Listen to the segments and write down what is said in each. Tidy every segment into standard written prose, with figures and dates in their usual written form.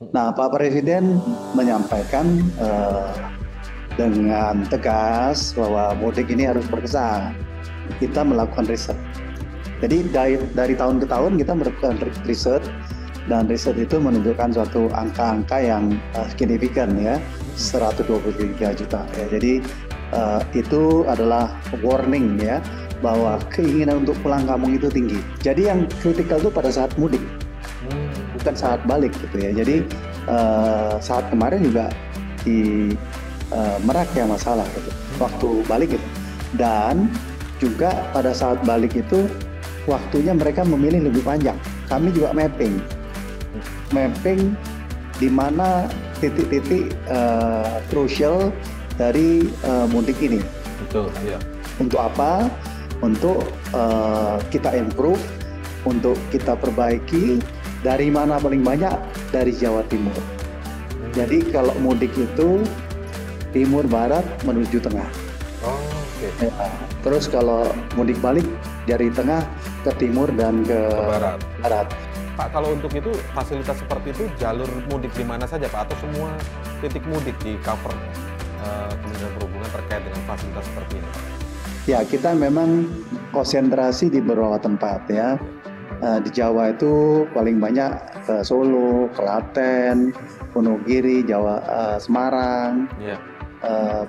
Nah, Pak Presiden menyampaikan dengan tegas bahwa mudik ini harus berkesan. Kita melakukan riset. Jadi dari tahun ke tahun kita melakukan riset, dan riset itu menunjukkan suatu angka-angka yang signifikan, ya, 123 juta. Ya. Jadi itu adalah warning, ya, bahwa keinginan untuk pulang kampung itu tinggi. Jadi yang kritikal itu pada saat mudik, bukan saat balik gitu ya. Jadi saat kemarin juga di Merak yang masalah gitu, waktu balik gitu. Dan juga pada saat balik itu waktunya mereka memilih lebih panjang. Kami juga mapping di mana titik-titik krusial dari mudik ini. Betul, ya. Untuk apa? Untuk kita improve, untuk kita perbaiki. Dari mana paling banyak? Dari Jawa Timur. Jadi kalau mudik itu timur barat menuju tengah. Oh, oke. Okay. Ya, terus kalau mudik balik dari tengah ke timur dan ke barat. Pak, kalau untuk itu fasilitas seperti itu jalur mudik di mana saja Pak? Atau semua titik mudik di cover Kementerian Perhubungan terkait dengan fasilitas seperti ini? Ya, kita memang konsentrasi di beberapa tempat ya. Di Jawa itu paling banyak ke Solo, Klaten, Gunung Giri, Semarang, yeah.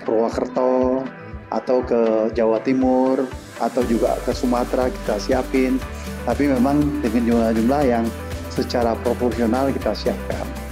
Purwokerto, atau ke Jawa Timur, atau juga ke Sumatera kita siapin. Tapi memang dengan jumlah-jumlah yang secara proporsional kita siapkan.